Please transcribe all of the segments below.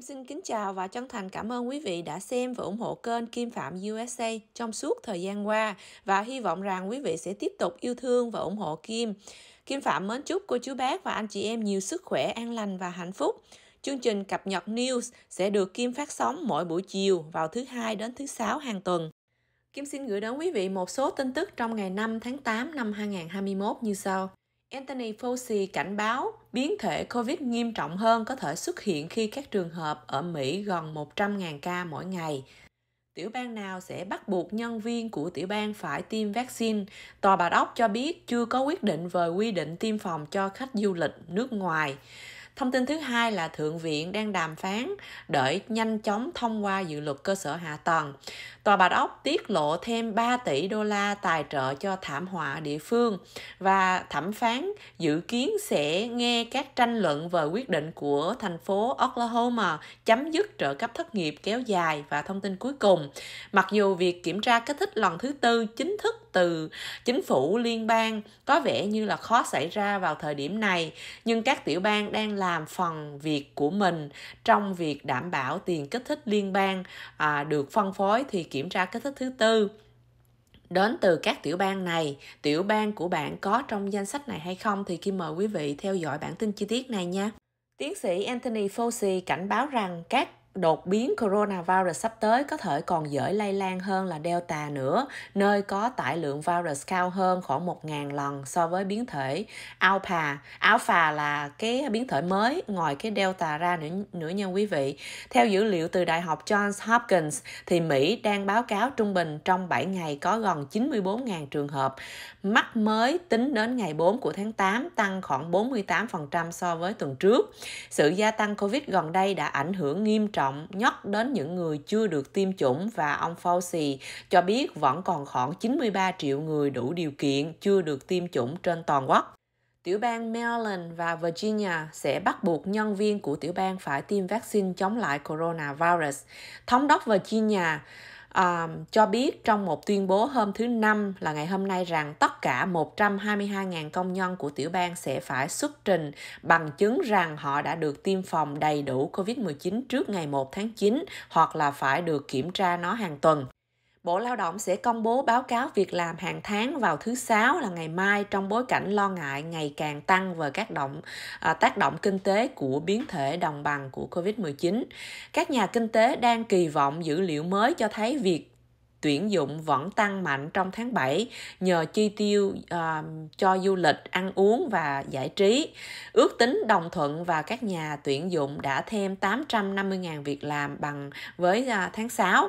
Kim xin kính chào và chân thành cảm ơn quý vị đã xem và ủng hộ kênh Kim Phạm USA trong suốt thời gian qua, và hy vọng rằng quý vị sẽ tiếp tục yêu thương và ủng hộ Kim. Kim Phạm mến chúc cô chú bác và anh chị em nhiều sức khỏe, an lành và hạnh phúc. Chương trình cập nhật news sẽ được Kim phát sóng mỗi buổi chiều vào thứ Hai đến thứ Sáu hàng tuần. Kim xin gửi đến quý vị một số tin tức trong ngày 5 tháng 8 năm 2021 như sau. Anthony Fauci cảnh báo biến thể Covid nghiêm trọng hơn có thể xuất hiện khi các trường hợp ở Mỹ gần 100.000 ca mỗi ngày. Tiểu bang nào sẽ bắt buộc nhân viên của tiểu bang phải tiêm vaccine? Tòa Bạch Ốc cho biết chưa có quyết định về quy định tiêm phòng cho khách du lịch nước ngoài. Thông tin thứ hai là Thượng viện đang đàm phán để nhanh chóng thông qua dự luật cơ sở hạ tầng. Tòa Bạch Ốc tiết lộ thêm 3 tỷ đô la tài trợ cho thảm họa địa phương, và thẩm phán dự kiến sẽ nghe các tranh luận về quyết định của thành phố Oklahoma chấm dứt trợ cấp thất nghiệp kéo dài. Và thông tin cuối cùng, mặc dù việc kiểm tra kích thích lần thứ tư chính thức từ chính phủ liên bang có vẻ như là khó xảy ra vào thời điểm này, nhưng các tiểu bang đang làm phần việc của mình trong việc đảm bảo tiền kích thích liên bang được phân phối, thì kiểm tra kích thích thứ tư đến từ các tiểu bang này, tiểu bang của bạn có trong danh sách này hay không, thì Kim mời quý vị theo dõi bản tin chi tiết này nha. Tiến sĩ Anthony Fauci cảnh báo rằng các đột biến coronavirus sắp tới có thể còn dễ lây lan hơn là Delta nữa, nơi có tải lượng virus cao hơn khoảng 1.000 lần so với biến thể Alpha. Alpha là cái biến thể mới ngoài cái Delta ra nữa nha quý vị. Theo dữ liệu từ Đại học Johns Hopkins, thì Mỹ đang báo cáo trung bình trong 7 ngày có gần 94.000 trường hợp mắc mới tính đến ngày 4 của tháng 8, tăng khoảng 48% so với tuần trước. Sự gia tăng Covid gần đây đã ảnh hưởng nghiêm trọng nhất đến những người chưa được tiêm chủng, và ông Fauci cho biết vẫn còn khoảng 93 triệu người đủ điều kiện chưa được tiêm chủng trên toàn quốc. Tiểu bang Maryland và Virginia sẽ bắt buộc nhân viên của tiểu bang phải tiêm vaccine chống lại coronavirus. Thống đốc Virginia cho biết trong một tuyên bố hôm thứ Năm là ngày hôm nay rằng tất cả 122.000 công nhân của tiểu bang sẽ phải xuất trình bằng chứng rằng họ đã được tiêm phòng đầy đủ COVID-19 trước ngày 1 tháng 9 hoặc là phải được kiểm tra nó hàng tuần. Bộ Lao động sẽ công bố báo cáo việc làm hàng tháng vào thứ Sáu là ngày mai, trong bối cảnh lo ngại ngày càng tăng về các tác động kinh tế của biến thể đồng bằng của COVID-19. Các nhà kinh tế đang kỳ vọng dữ liệu mới cho thấy việc tuyển dụng vẫn tăng mạnh trong tháng 7 nhờ chi tiêu cho du lịch, ăn uống và giải trí. Ước tính đồng thuận và các nhà tuyển dụng đã thêm 850.000 việc làm bằng với tháng 6.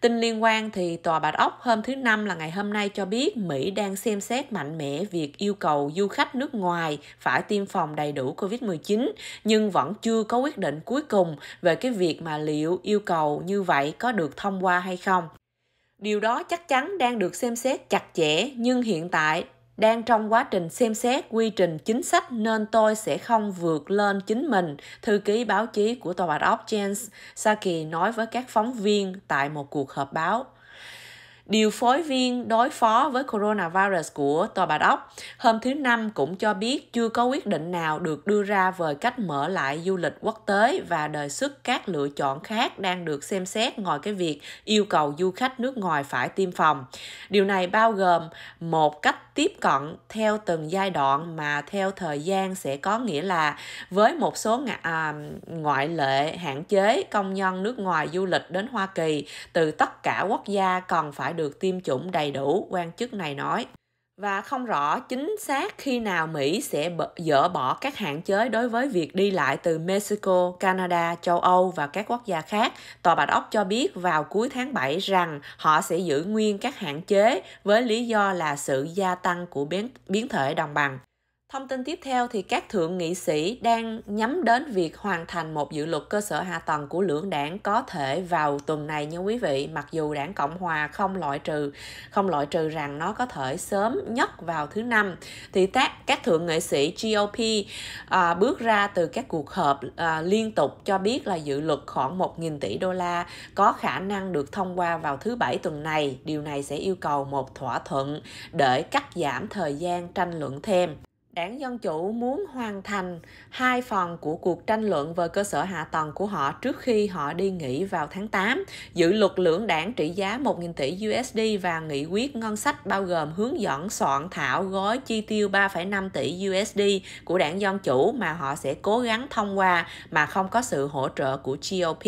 Tin liên quan thì Tòa Bạch Ốc hôm thứ Năm là ngày hôm nay cho biết Mỹ đang xem xét mạnh mẽ việc yêu cầu du khách nước ngoài phải tiêm phòng đầy đủ COVID-19, nhưng vẫn chưa có quyết định cuối cùng về cái việc mà liệu yêu cầu như vậy có được thông qua hay không. Điều đó chắc chắn đang được xem xét chặt chẽ, nhưng hiện tại đang trong quá trình xem xét quy trình chính sách nên tôi sẽ không vượt lên chính mình, thư ký báo chí của Tòa Bạch Ốc Jens Psaki nói với các phóng viên tại một cuộc họp báo. Điều phối viên đối phó với coronavirus của Tòa Bạch Ốc hôm thứ Năm cũng cho biết chưa có quyết định nào được đưa ra về cách mở lại du lịch quốc tế, và đề xuất các lựa chọn khác đang được xem xét ngoài cái việc yêu cầu du khách nước ngoài phải tiêm phòng. Điều này bao gồm một cách tiếp cận theo từng giai đoạn mà theo thời gian sẽ có nghĩa là với một số ngoại lệ hạn chế công nhân nước ngoài du lịch đến Hoa Kỳ từ tất cả quốc gia còn phải được tiêm chủng đầy đủ, quan chức này nói. Và không rõ chính xác khi nào Mỹ sẽ dỡ bỏ các hạn chế đối với việc đi lại từ Mexico, Canada, châu Âu và các quốc gia khác. Tòa Bạch Ốc cho biết vào cuối tháng 7 rằng họ sẽ giữ nguyên các hạn chế với lý do là sự gia tăng của biến thể đồng bằng. Thông tin tiếp theo thì các thượng nghị sĩ đang nhắm đến việc hoàn thành một dự luật cơ sở hạ tầng của lưỡng đảng có thể vào tuần này nha quý vị, mặc dù đảng Cộng Hòa không loại trừ rằng nó có thể sớm nhất vào thứ Năm. Thì các thượng nghị sĩ GOP bước ra từ các cuộc họp liên tục cho biết là dự luật khoảng 1.000 tỷ đô la có khả năng được thông qua vào thứ Bảy tuần này. Điều này sẽ yêu cầu một thỏa thuận để cắt giảm thời gian tranh luận thêm. Đảng Dân Chủ muốn hoàn thành hai phần của cuộc tranh luận về cơ sở hạ tầng của họ trước khi họ đi nghỉ vào tháng 8. Dự luật lưỡng đảng trị giá 1.000 tỷ USD và nghị quyết ngân sách bao gồm hướng dẫn soạn thảo gói chi tiêu 3,5 tỷ USD của Đảng Dân Chủ mà họ sẽ cố gắng thông qua mà không có sự hỗ trợ của GOP.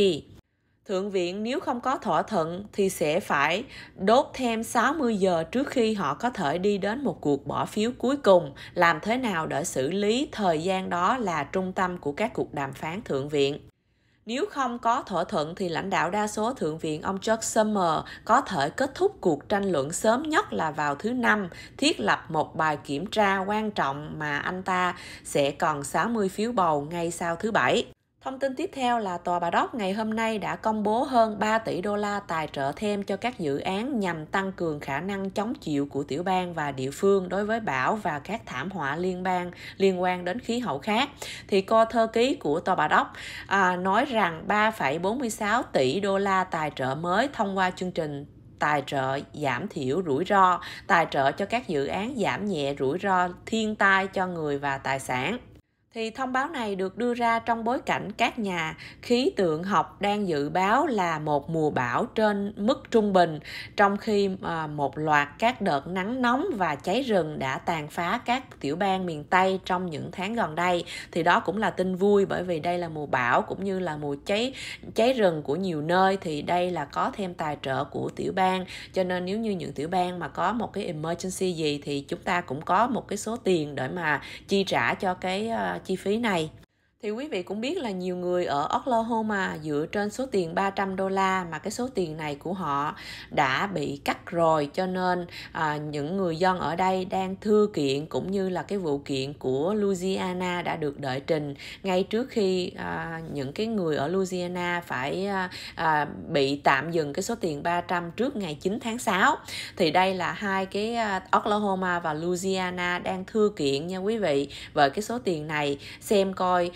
Thượng viện nếu không có thỏa thuận thì sẽ phải đốt thêm 60 giờ trước khi họ có thể đi đến một cuộc bỏ phiếu cuối cùng. Làm thế nào để xử lý thời gian đó là trung tâm của các cuộc đàm phán Thượng viện. Nếu không có thỏa thuận thì lãnh đạo đa số Thượng viện ông Chuck Schumer có thể kết thúc cuộc tranh luận sớm nhất là vào thứ Năm, thiết lập một bài kiểm tra quan trọng mà anh ta sẽ còn 60 phiếu bầu ngay sau thứ Bảy. Thông tin tiếp theo là Tòa Bà Đốc ngày hôm nay đã công bố hơn 3 tỷ đô la tài trợ thêm cho các dự án nhằm tăng cường khả năng chống chịu của tiểu bang và địa phương đối với bão và các thảm họa liên bang liên quan đến khí hậu khác. Thì cô thư ký của Tòa Bà Đốc nói rằng 3,46 tỷ đô la tài trợ mới thông qua chương trình tài trợ giảm thiểu rủi ro, tài trợ cho các dự án giảm nhẹ rủi ro thiên tai cho người và tài sản. Thì thông báo này được đưa ra trong bối cảnh các nhà khí tượng học đang dự báo là một mùa bão trên mức trung bình, trong khi một loạt các đợt nắng nóng và cháy rừng đã tàn phá các tiểu bang miền Tây trong những tháng gần đây. Thì đó cũng là tin vui, bởi vì đây là mùa bão cũng như là mùa cháy rừng của nhiều nơi, thì đây là có thêm tài trợ của tiểu bang. Cho nên nếu như những tiểu bang mà có một cái emergency gì thì chúng ta cũng có một cái số tiền để mà chi trả cho cái chi phí này. Thì quý vị cũng biết là nhiều người ở Oklahoma dựa trên số tiền 300 đô la mà cái số tiền này của họ đã bị cắt rồi, cho nên những người dân ở đây đang thư kiện cũng như là cái vụ kiện của Louisiana đã được đệ trình ngay trước khi những cái người ở Louisiana phải bị tạm dừng cái số tiền 300 trước ngày 9 tháng 6. Thì đây là hai cái Oklahoma và Louisiana đang thư kiện nha quý vị về cái số tiền này, xem coi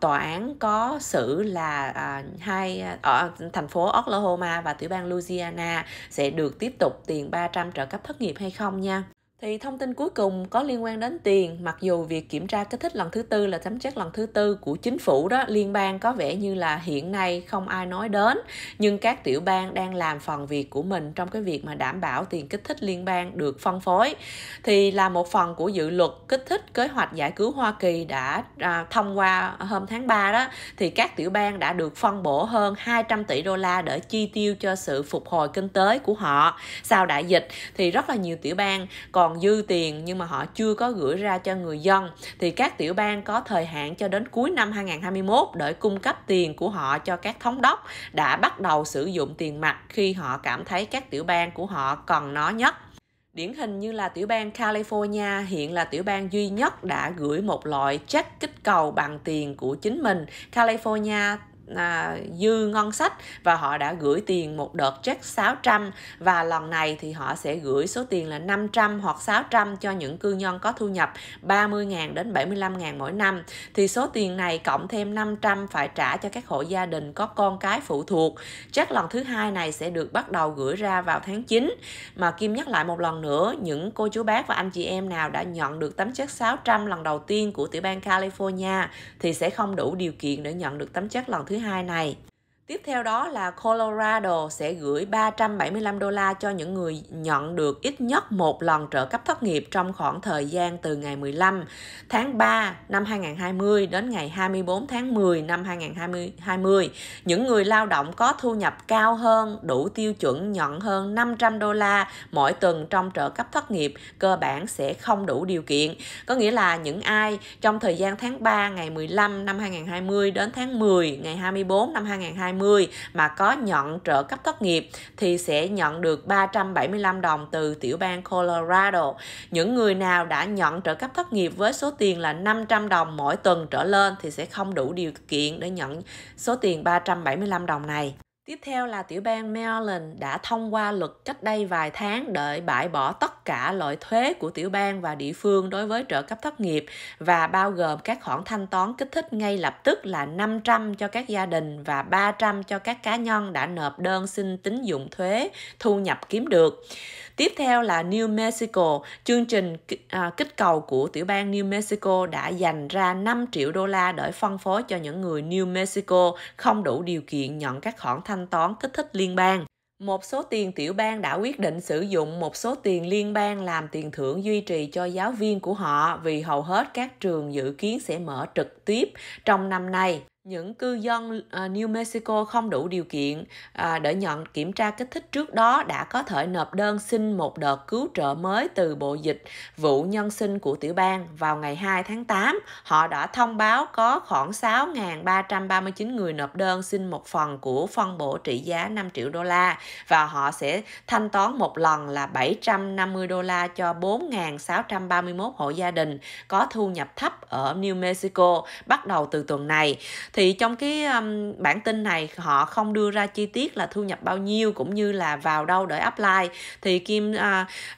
tòa án có xử là hai ở thành phố Oklahoma và tiểu bang Louisiana sẽ được tiếp tục tiền 300 trợ cấp thất nghiệp hay không nha. Thì thông tin cuối cùng có liên quan đến tiền, mặc dù việc kiểm tra kích thích lần thứ tư là thẩm chất lần thứ tư của chính phủ đó, liên bang có vẻ như là hiện nay không ai nói đến, nhưng các tiểu bang đang làm phần việc của mình trong cái việc mà đảm bảo tiền kích thích liên bang được phân phối. Thì là một phần của dự luật kích thích kế hoạch giải cứu Hoa Kỳ đã thông qua hôm tháng 3 đó, thì các tiểu bang đã được phân bổ hơn 200 tỷ đô la để chi tiêu cho sự phục hồi kinh tế của họ sau đại dịch. Thì rất là nhiều tiểu bang còn dư tiền nhưng mà họ chưa có gửi ra cho người dân, thì các tiểu bang có thời hạn cho đến cuối năm 2021 để cung cấp tiền của họ cho các thống đốc đã bắt đầu sử dụng tiền mặt khi họ cảm thấy các tiểu bang của họ cần nó nhất. Điển hình như là tiểu bang California hiện là tiểu bang duy nhất đã gửi một loại check kích cầu bằng tiền của chính mình. California dư ngân sách và họ đã gửi tiền một đợt check 600, và lần này thì họ sẽ gửi số tiền là 500 hoặc 600 cho những cư dân có thu nhập 30.000 đến 75.000 mỗi năm. Thì số tiền này cộng thêm 500 phải trả cho các hộ gia đình có con cái phụ thuộc. Check lần thứ hai này sẽ được bắt đầu gửi ra vào tháng 9. Mà Kim nhắc lại một lần nữa, những cô chú bác và anh chị em nào đã nhận được tấm check 600 lần đầu tiên của tiểu bang California thì sẽ không đủ điều kiện để nhận được tấm check lần thứ hai này. Tiếp theo đó là Colorado sẽ gửi 375 đô la cho những người nhận được ít nhất một lần trợ cấp thất nghiệp trong khoảng thời gian từ ngày 15 tháng 3 năm 2020 đến ngày 24 tháng 10 năm 2020. Những người lao động có thu nhập cao hơn đủ tiêu chuẩn nhận hơn 500 đô la mỗi tuần trong trợ cấp thất nghiệp cơ bản sẽ không đủ điều kiện. Có nghĩa là những ai trong thời gian tháng 3 ngày 15 năm 2020 đến tháng 10 ngày 24 năm 2020 mà có nhận trợ cấp thất nghiệp thì sẽ nhận được 375 đồng từ tiểu bang Colorado. Những người nào đã nhận trợ cấp thất nghiệp với số tiền là 500 đồng mỗi tuần trở lên thì sẽ không đủ điều kiện để nhận số tiền 375 đồng này. Tiếp theo là tiểu bang Maryland đã thông qua luật cách đây vài tháng để bãi bỏ tất cả loại thuế của tiểu bang và địa phương đối với trợ cấp thất nghiệp và bao gồm các khoản thanh toán kích thích ngay lập tức là 500 cho các gia đình và 300 cho các cá nhân đã nộp đơn xin tín dụng thuế thu nhập kiếm được. Tiếp theo là New Mexico. Chương trình kích cầu của tiểu bang New Mexico đã dành ra 5 triệu đô la để phân phối cho những người New Mexico không đủ điều kiện nhận các khoản thanh toán kích thích liên bang. Một số tiền tiểu bang đã quyết định sử dụng một số tiền liên bang làm tiền thưởng duy trì cho giáo viên của họ vì hầu hết các trường dự kiến sẽ mở trực tiếp trong năm nay. Những cư dân New Mexico không đủ điều kiện để nhận kiểm tra kích thích trước đó đã có thể nộp đơn xin một đợt cứu trợ mới từ Bộ Dịch vụ Nhân sinh của tiểu bang. Vào ngày 2 tháng 8, họ đã thông báo có khoảng 6.339 người nộp đơn xin một phần của phân bổ trị giá 5 triệu đô la và họ sẽ thanh toán một lần là 750 đô la cho 4.631 hộ gia đình có thu nhập thấp ở New Mexico bắt đầu từ tuần này. Thì trong cái bản tin này họ không đưa ra chi tiết là thu nhập bao nhiêu cũng như là vào đâu để apply. Thì Kim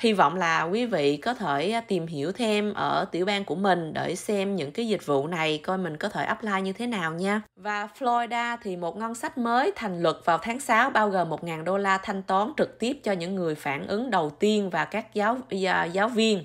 hy vọng là quý vị có thể tìm hiểu thêm ở tiểu bang của mình để xem những cái dịch vụ này coi mình có thể apply như thế nào nha. Và Florida thì một ngân sách mới thành luật vào tháng 6 bao gồm 1.000 đô la thanh toán trực tiếp cho những người phản ứng đầu tiên và các giáo viên.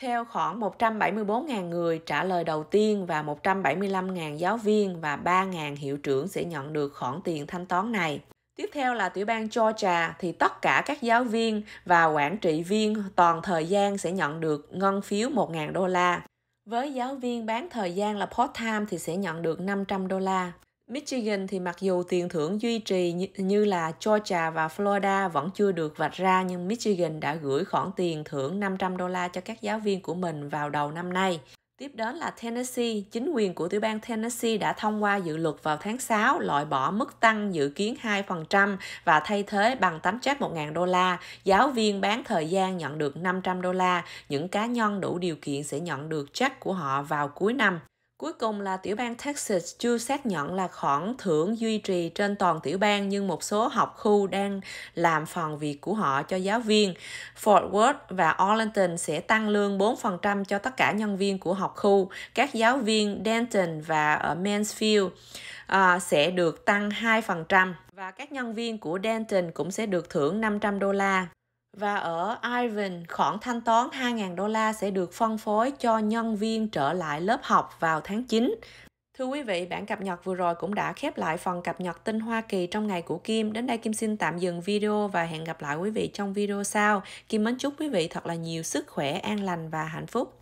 Theo khoảng 174.000 người trả lời đầu tiên và 175.000 giáo viên và 3.000 hiệu trưởng sẽ nhận được khoản tiền thanh toán này. Tiếp theo là tiểu bang Georgia thì tất cả các giáo viên và quản trị viên toàn thời gian sẽ nhận được ngân phiếu 1.000 đô la. Với giáo viên bán thời gian là part-time thì sẽ nhận được 500 đô la. Michigan thì mặc dù tiền thưởng duy trì như là Georgia và Florida vẫn chưa được vạch ra nhưng Michigan đã gửi khoản tiền thưởng 500 đô la cho các giáo viên của mình vào đầu năm nay. Tiếp đến là Tennessee. Chính quyền của tiểu bang Tennessee đã thông qua dự luật vào tháng 6 loại bỏ mức tăng dự kiến 2% và thay thế bằng tánh trách 1.000 đô la. Giáo viên bán thời gian nhận được 500 đô la. Những cá nhân đủ điều kiện sẽ nhận được check của họ vào cuối năm. Cuối cùng là tiểu bang Texas chưa xác nhận là khoản thưởng duy trì trên toàn tiểu bang nhưng một số học khu đang làm phần việc của họ cho giáo viên. Fort Worth và Arlington sẽ tăng lương 4% cho tất cả nhân viên của học khu. Các giáo viên Denton và ở Mansfield sẽ được tăng 2% và các nhân viên của Denton cũng sẽ được thưởng 500 đô la. Và ở Ivan, khoản thanh toán 2.000 đô la sẽ được phân phối cho nhân viên trở lại lớp học vào tháng 9. Thưa quý vị, bản cập nhật vừa rồi cũng đã khép lại phần cập nhật tin Hoa Kỳ trong ngày của Kim. Đến đây Kim xin tạm dừng video và hẹn gặp lại quý vị trong video sau. Kim mến chúc quý vị thật là nhiều sức khỏe, an lành và hạnh phúc.